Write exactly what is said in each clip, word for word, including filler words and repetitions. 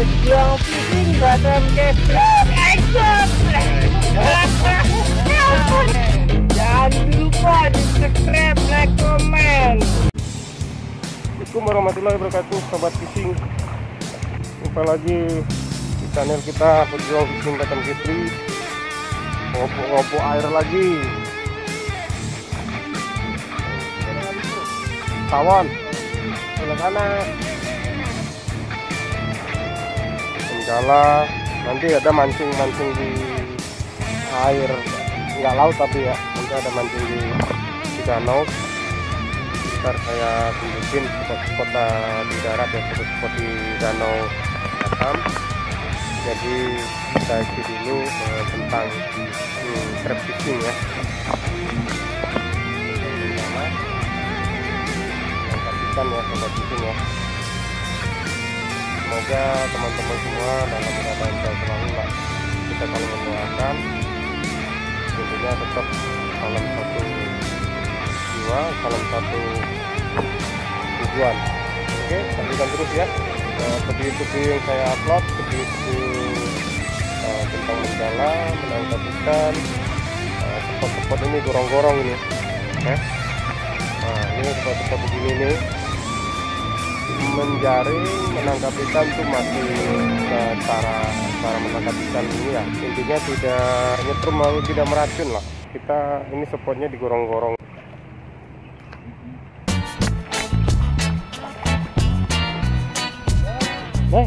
Pejuang Fishing Batam Kepri. Jangan lupa di subscribe, like, komen. Assalamualaikum warahmatullahi wabarakatuh, sahabat fishing. Jumpa lagi di channel kita Pejuang Fishing Batam Kepri. Ngopo-ngopo air lagi. Tawon, anak-anak, penjala, nanti ada mancing-mancing di air, nggak laut tapi ya, nanti ada mancing di, di danau. Ntar saya tunjukin spot-spot di darat dan spot-spot di danau Batam. Jadi kita isi dulu eh, tentang hmm, trap fishing ya. Ya, ya. Semoga teman-teman semua dalam keadaan sehat selalu lah. Kita saling mendoakan, tentunya tetap salam satu jiwa, salam satu tujuan. Oke, saksikan terus ya video-video yang saya upload, video uh, tentang menjala, menangkap ikan, uh, spot-spot ini gorong-gorong ini. Oke, nah ini spot-spot begini nih. Menjaring menangkap ikan itu masih ke cara cara menangkap ikan ini ya, intinya tidak nyetrum lalu tidak meracun lah. Kita ini spotnya di gorong-gorong. Nah,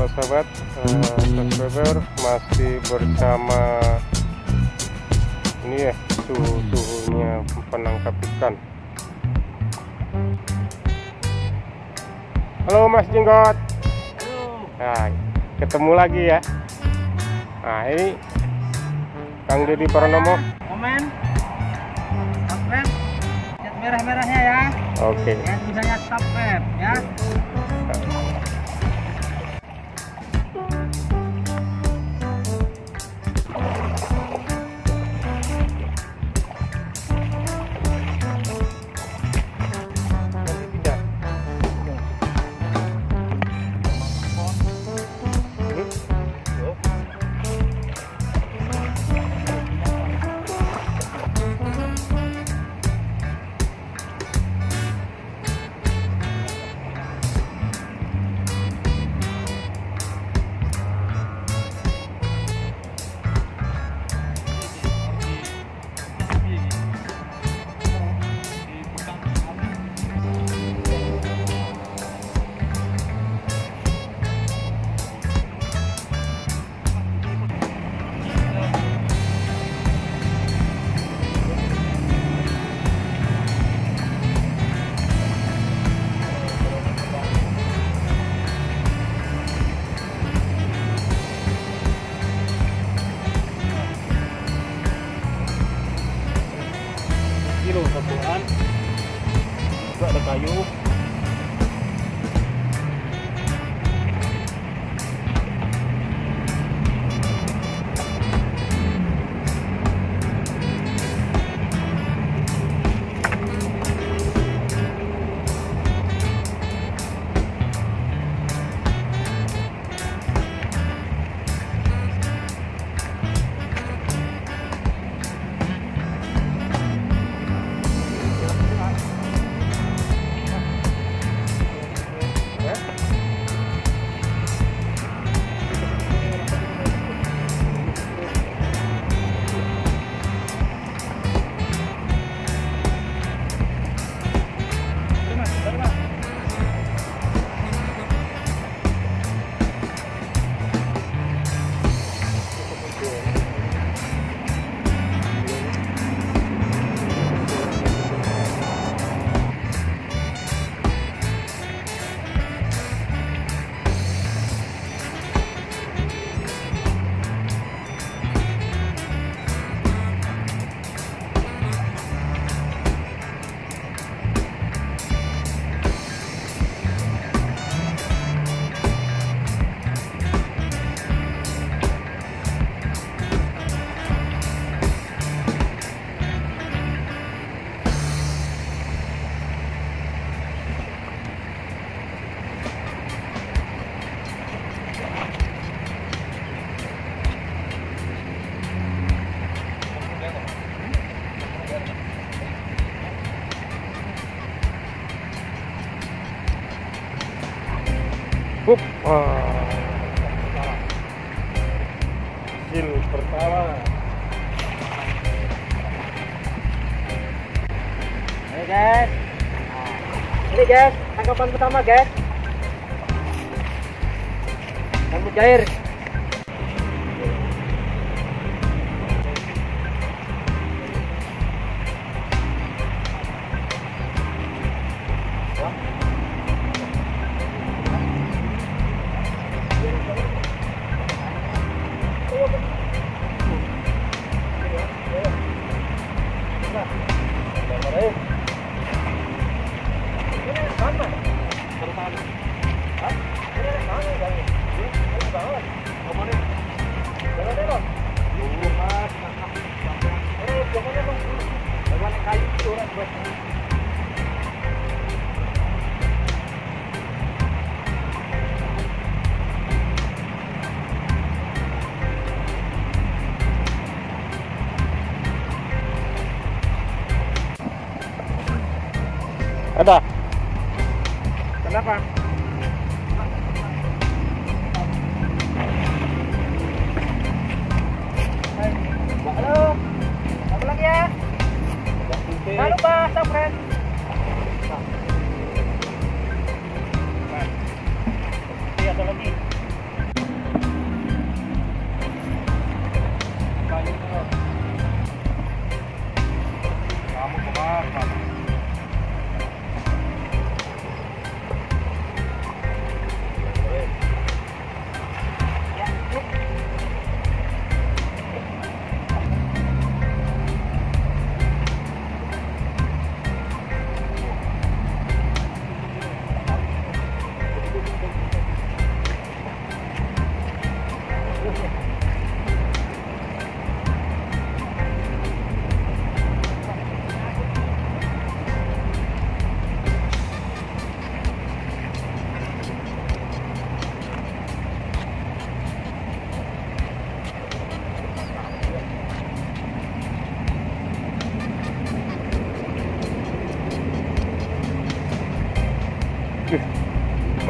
sahabat-sahabat uh, subscriber masih bersama ini ya, suhu suhunya penangkap ikan. Halo Mas Jengot. Nah, ketemu lagi ya. Nah ini Kang Dedi Parnomo. Komen, subscribe, lihat merah-merahnya ya. Oke. Okay. Yang bisanya subscribe ya. Juga ada kayu. cukup. Uh, hasil pertama. Oke guys, ini guys tangkapan pertama guys. Sambut cair. Ada. Kenapa? Halo. Sambung lagi ya. Jangan lupa subscribe. Iya, ada lagi. Kamu kemana?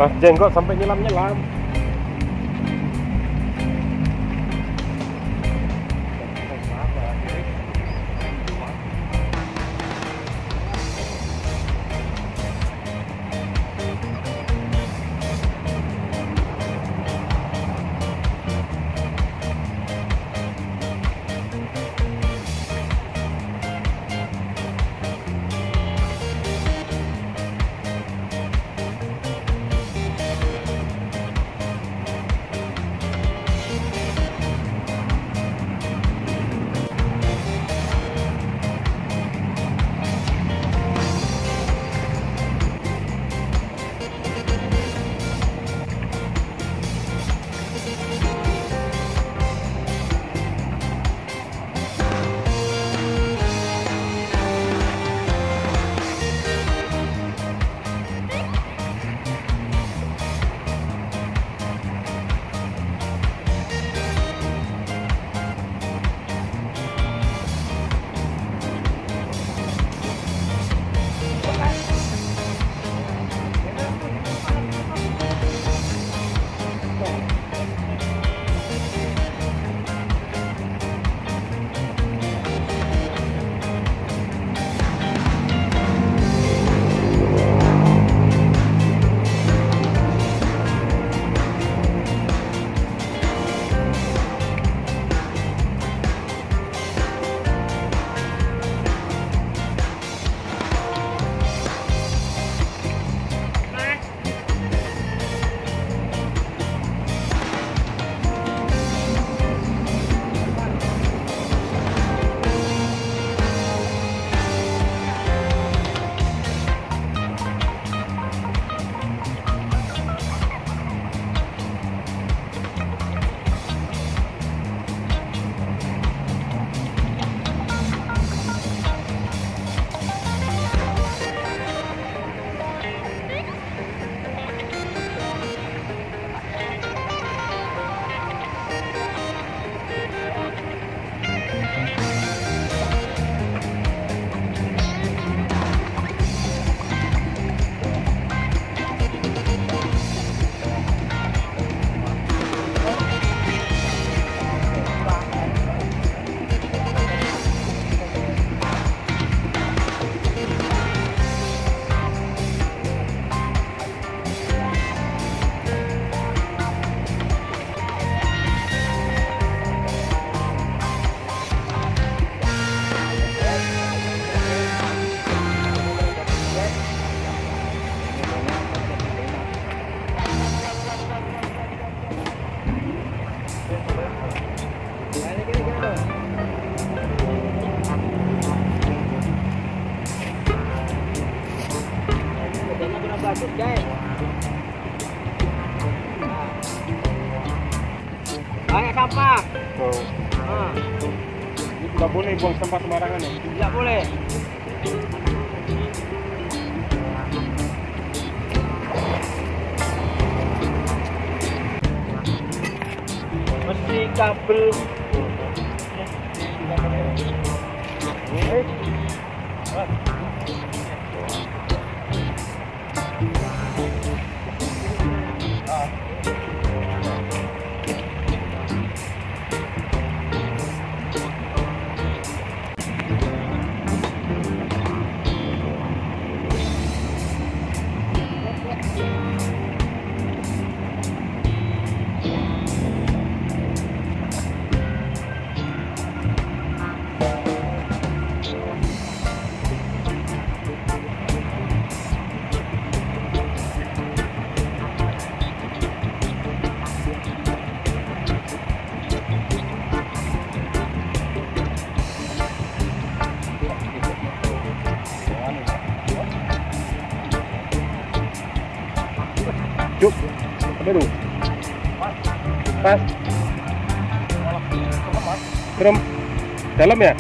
Mas Jengot sampai nyelam-nyelam. nggak boleh buang sampah sembarangan ya? Nggak boleh. Mesti kabel. Cuk, apa dulu? Pas. Serem. Dalam ya?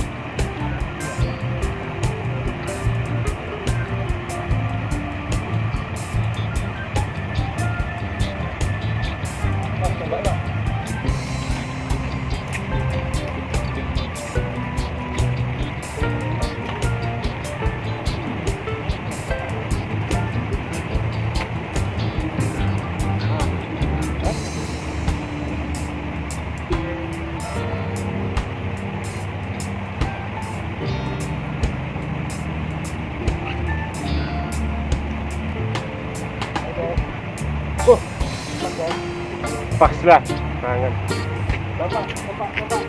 Paslah, kangen. Bapak, bapak, bapak.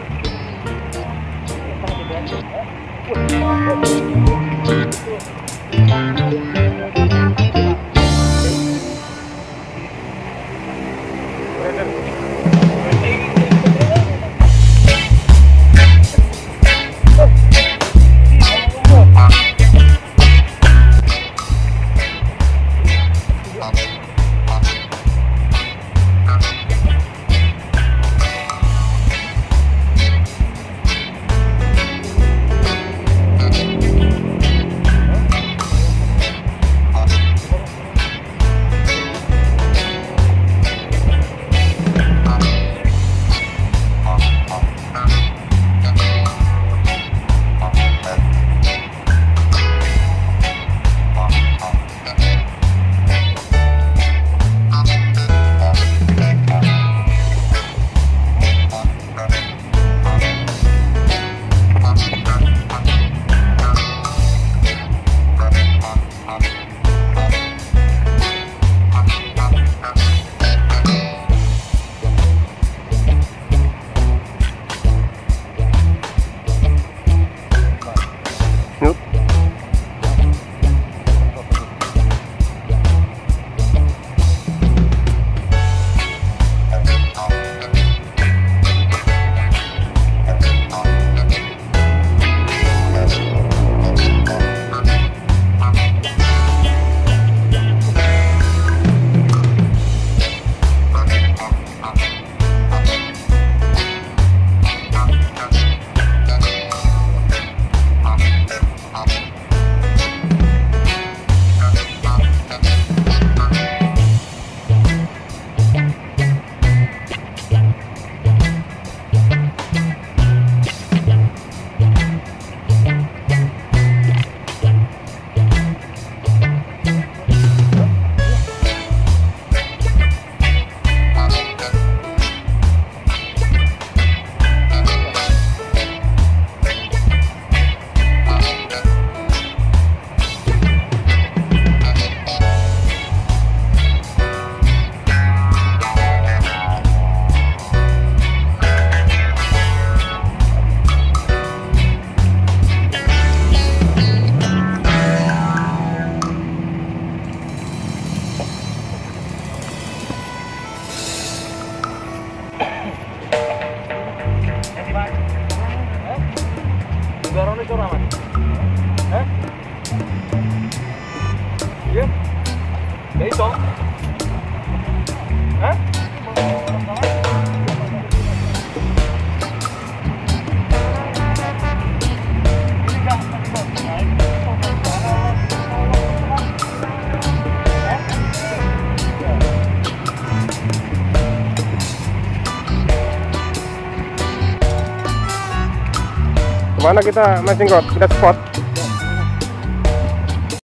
Hah? mana kita mancing, God? Kita spot.